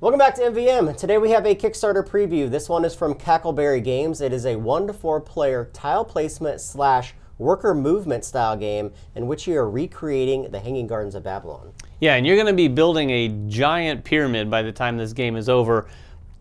Welcome back to MVM. Today we have a Kickstarter preview. This one is from Cackleberry Games. It is a 1 to 4 player tile placement slash worker movement style game in which you are recreating the Hanging Gardens of Babylon. Yeah, and you're going to be building a giant pyramid by the time this game is over.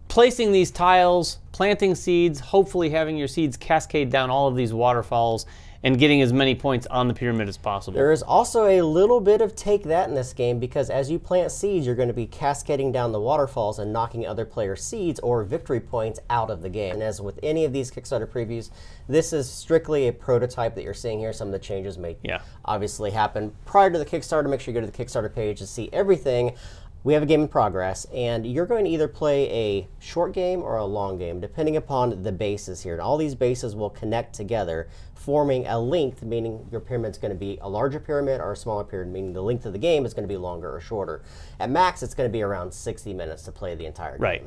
Placing these tiles, planting seeds, hopefully having your seeds cascade down all of these waterfalls and getting as many points on the pyramid as possible. There is also a little bit of take that in this game, because as you plant seeds, you're going to be cascading down the waterfalls and knocking other players' seeds or victory points out of the game. And as with any of these Kickstarter previews, this is strictly a prototype that you're seeing here. Some of the changes may obviously happen prior to the Kickstarter. Make sure you go to the Kickstarter page to see everything. We have a game in progress, and you're going to either play a short game or a long game, depending upon the bases here. And all these bases will connect together, forming a length, meaning your pyramid's going to be a larger pyramid or a smaller pyramid, meaning the length of the game is going to be longer or shorter. At max, it's going to be around 60 minutes to play the entire game. Right.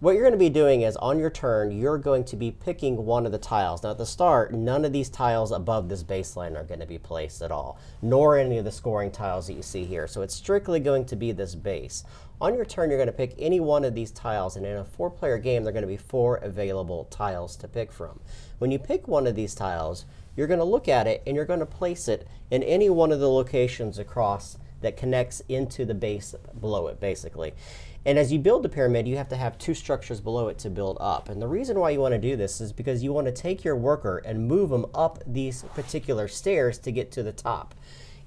What you're going to be doing is, on your turn, you're going to be picking one of the tiles. Now, at the start, none of these tiles above this baseline are going to be placed at all, nor any of the scoring tiles that you see here. So it's strictly going to be this base. On your turn, you're going to pick any one of these tiles, and in a 4-player game, there are going to be 4 available tiles to pick from. When you pick one of these tiles, you're going to look at it, and you're going to place it in any one of the locations across that connects into the base below it, basically. And as you build the pyramid, you have to have 2 structures below it to build up. And the reason why you want to do this is because you want to take your worker and move them up these particular stairs to get to the top.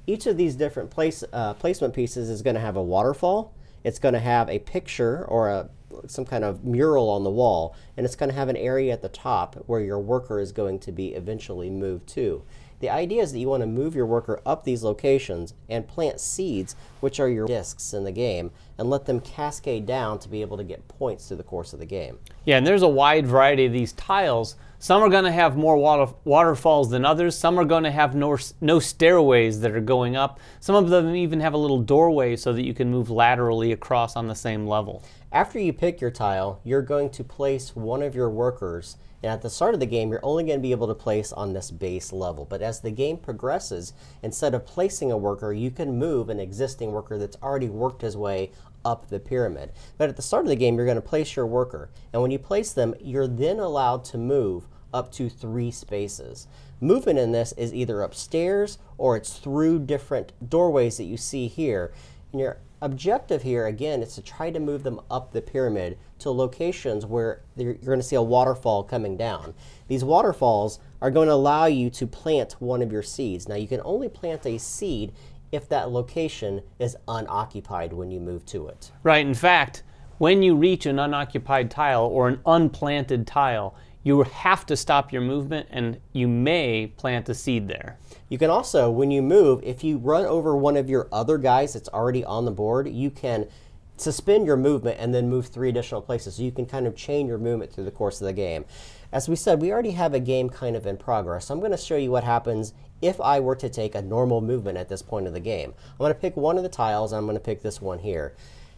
Each of these different placement pieces is going to have a waterfall. It's going to have a picture or some kind of mural on the wall, and it's going to have an area at the top where your worker is going to be eventually moved to. The idea is that you want to move your worker up these locations and plant seeds, which are your discs in the game, and let them cascade down to be able to get points through the course of the game. Yeah, and there's a wide variety of these tiles. Some are going to have more waterfalls than others. Some are going to have no stairways that are going up. Some of them even have a little doorway so that you can move laterally across on the same level. After you pick your tile, you're going to place one of your workers, and at the start of the game, you're only going to be able to place on this base level. But as the game progresses, instead of placing a worker, you can move an existing worker that's already worked his way up the pyramid. But at the start of the game, you're going to place your worker, and when you place them, you're then allowed to move up to 3 spaces. Movement in this is either upstairs or it's through different doorways that you see here. And your objective here, again, is to try to move them up the pyramid to locations where you're going to see a waterfall coming down. These waterfalls are going to allow you to plant one of your seeds. Now, you can only plant a seed if that location is unoccupied when you move to it. Right. In fact, when you reach an unoccupied tile or an unplanted tile, you have to stop your movement, and you may plant a seed there. You can also, when you move, if you run over one of your other guys that's already on the board, you can suspend your movement and then move 3 additional places. So you can kind of chain your movement through the course of the game. As we said, we already have a game kind of in progress. So I'm going to show you what happens if I were to take a normal movement at this point of the game. I'm going to pick one of the tiles, and I'm going to pick this one here.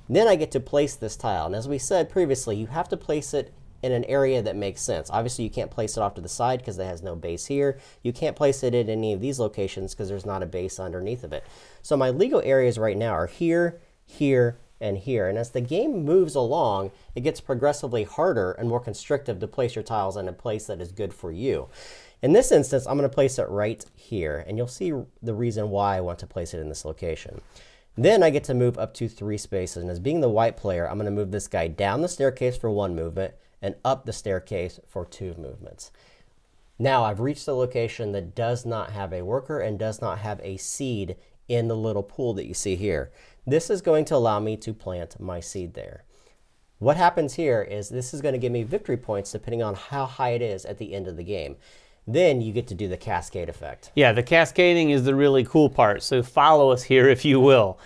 And then I get to place this tile. And as we said previously, you have to place it in an area that makes sense. Obviously, you can't place it off to the side because it has no base here. You can't place it at any of these locations because there's not a base underneath of it. So my legal areas right now are here, here, and here. And as the game moves along, it gets progressively harder and more constrictive to place your tiles in a place that is good for you. In this instance, I'm going to place it right here, and you'll see the reason why I want to place it in this location. Then I get to move up to 3 spaces, and as being the white player, I'm going to move this guy down the staircase for 1 movement and up the staircase for 2 movements. Now I've reached a location that does not have a worker and does not have a seed in the little pool that you see here. This is going to allow me to plant my seed there. What happens here is this is going to give me victory points depending on how high it is at the end of the game. Then you get to do the cascade effect. Yeah, the cascading is the really cool part, so follow us here if you will.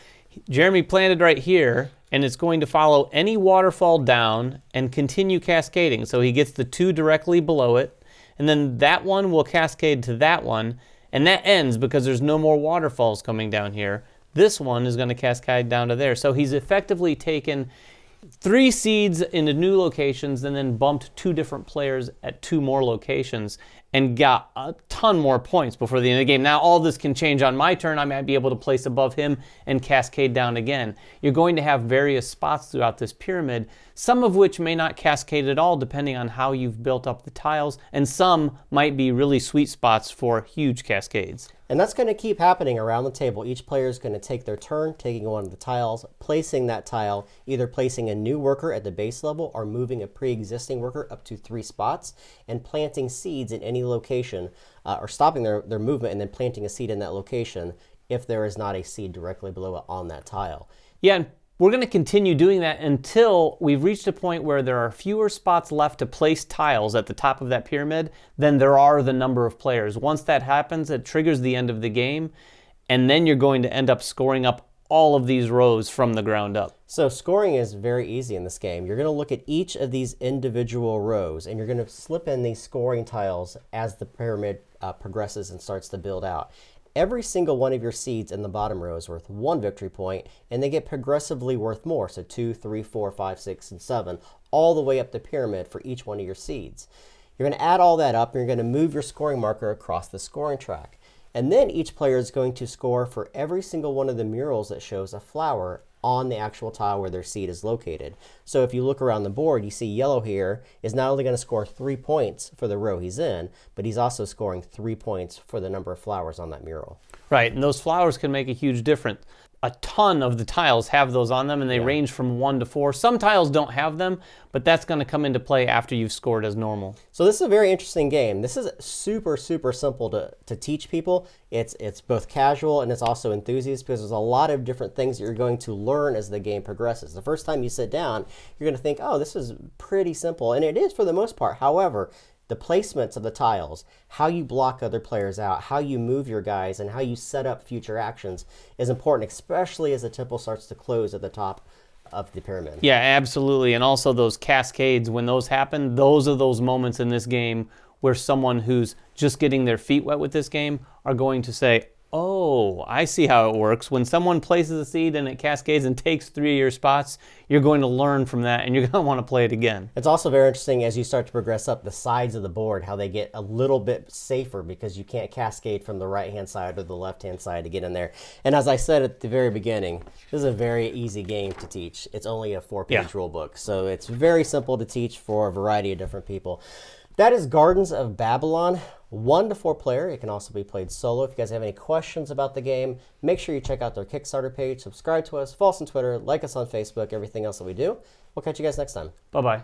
Jeremy planted right here, and it's going to follow any waterfall down and continue cascading. So he gets the 2 directly below it, and then that one will cascade to that one, and that ends because there's no more waterfalls coming down here. This one is going to cascade down to there. So he's effectively taken 3 seeds into new locations and then bumped 2 different players at 2 more locations. and got a ton more points before the end of the game. Now all this can change on my turn. I might be able to place above him and cascade down again. You're going to have various spots throughout this pyramid, some of which may not cascade at all depending on how you've built up the tiles, and some might be really sweet spots for huge cascades. And that's going to keep happening around the table. Each player is going to take their turn, taking one of the tiles, placing that tile, either placing a new worker at the base level or moving a pre-existing worker up to 3 spots, and planting seeds in any location, or stopping their movement and then planting a seed in that location if there is not a seed directly below it on that tile. Yeah, and we're going to continue doing that until we've reached a point where there are fewer spots left to place tiles at the top of that pyramid than there are the number of players. Once that happens, it triggers the end of the game, and then you're going to end up scoring up all of these rows from the ground up. So scoring is very easy in this game. You're going to look at each of these individual rows, and you're going to slip in these scoring tiles as the pyramid progresses and starts to build out. Every single one of your seeds in the bottom row is worth 1 victory point, and they get progressively worth more, so 2, 3, 4, 5, 6, and 7, all the way up the pyramid for each one of your seeds. You're going to add all that up, and you're going to move your scoring marker across the scoring track. And then each player is going to score for every single one of the murals that shows a flower on the actual tile where their seed is located. So if you look around the board, you see yellow here is not only going to score 3 points for the row he's in, but he's also scoring 3 points for the number of flowers on that mural. Right, and those flowers can make a huge difference. A ton of the tiles have those on them, and they range from 1 to 4. Some tiles don't have them, but that's going to come into play after you've scored as normal. So this is a very interesting game. This is super, super simple to teach people. It's both casual and it's also enthusiast, because there's a lot of different things that you're going to learn as the game progresses. The first time you sit down, you're going to think, oh, this is pretty simple, and it is for the most part. However, the placements of the tiles, how you block other players out, how you move your guys, and how you set up future actions is important, especially as the temple starts to close at the top of the pyramid. Yeah, absolutely. And also those cascades, when those happen, those are those moments in this game where someone who's just getting their feet wet with this game are going to say, oh, I see how it works. When someone places a seed and it cascades and takes 3 of your spots, you're going to learn from that, and you're going to want to play it again. It's also very interesting as you start to progress up the sides of the board, how they get a little bit safer because you can't cascade from the right-hand side or the left-hand side to get in there. And as I said at the very beginning, this is a very easy game to teach. It's only a 4-page rule book, so it's very simple to teach for a variety of different people. That is Gardens of Babylon, 1 to 4 player. It can also be played solo. If you guys have any questions about the game, make sure you check out their Kickstarter page, subscribe to us, follow us on Twitter, like us on Facebook, everything else that we do. We'll catch you guys next time. Bye-bye.